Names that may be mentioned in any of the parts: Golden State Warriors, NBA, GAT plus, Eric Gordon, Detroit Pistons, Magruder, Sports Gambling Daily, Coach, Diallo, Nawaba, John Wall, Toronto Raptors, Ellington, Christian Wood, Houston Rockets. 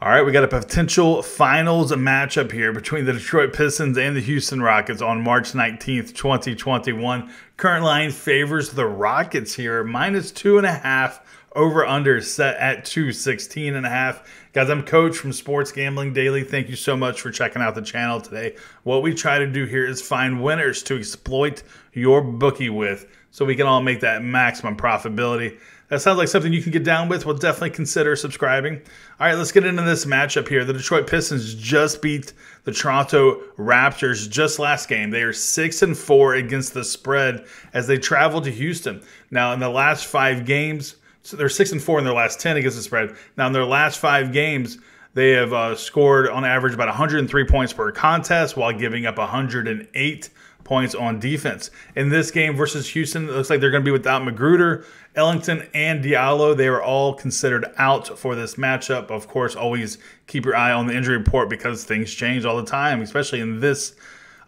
All right, we got a potential finals matchup here between the Detroit Pistons and the Houston Rockets on March 19th, 2021. Current line favors the Rockets here, -2.5. Over under set at 216.5. Guys, I'm Coach from Sports Gambling Daily. Thank you so much for checking out the channel today. What we try to do here is find winners to exploit your bookie with so we can all make that maximum profitability. That sounds like something you can get down with. We'll definitely consider subscribing. All right, let's get into this matchup here. The Detroit Pistons just beat the Toronto Raptors just last game. They are 6-4 against the spread as they travel to Houston. Now, in the last 5 games, so they're 6-4 in their last 10 against the spread. Now, in their last 5 games, they have scored on average about 103 points per contest while giving up 108 points on defense. In this game versus Houston, it looks like they're going to be without Magruder, Ellington, and Diallo. They are all considered out for this matchup. Of course, always keep your eye on the injury report because things change all the time, especially in this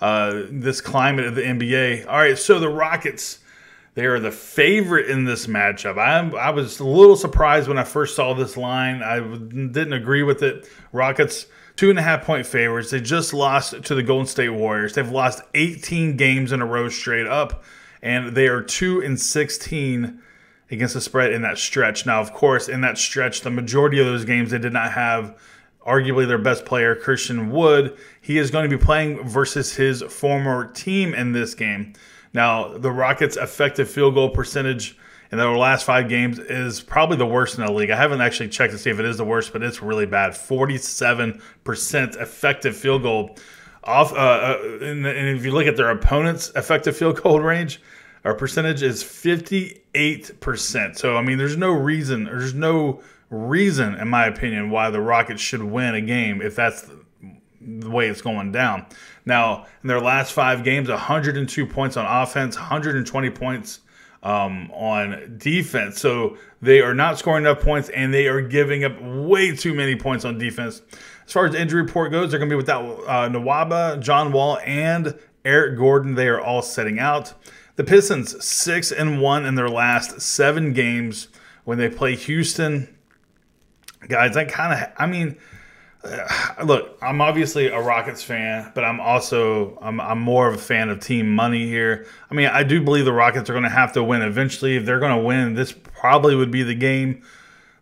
climate of the NBA. All right, so the Rockets, they are the favorite in this matchup. I was a little surprised when I first saw this line. I didn't agree with it. Rockets, 2.5-point favorites. They just lost to the Golden State Warriors. They've lost 18 games in a row straight up, and they are 2-16 against the spread in that stretch. Now, of course, in that stretch, the majority of those games they did not have arguably their best player, Christian Wood. He is going to be playing versus his former team in this game. Now, the Rockets' effective field goal percentage in their last 5 games is probably the worst in the league. I haven't actually checked to see if it is the worst, but it's really bad. 47% effective field goal. And if you look at their opponent's effective field goal range, our percentage is 58%. So, I mean, there's no reason, in my opinion, why the Rockets should win a game if that's the way it's going down. Now, in their last 5 games, 102 points on offense, 120 points on defense. So they are not scoring enough points, and they are giving up way too many points on defense. As far as the injury report goes, they're going to be without Nawaba, John Wall, and Eric Gordon. They are all sitting out. The Pistons, 6-1 in their last 7 games when they play Houston. Guys, look, I'm obviously a Rockets fan, but I'm more of a fan of team money here. I mean, I do believe the Rockets are going to have to win eventually. If they're going to win, this probably would be the game,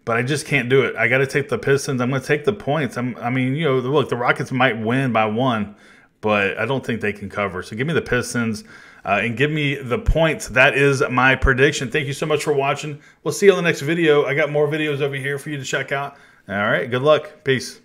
but I just can't do it. I got to take the Pistons. I'm going to take the points. Look, the Rockets might win by 1, but I don't think they can cover. So give me the Pistons and give me the points. That is my prediction. Thank you so much for watching. We'll see you on the next video. I got more videos over here for you to check out. All right, good luck. Peace.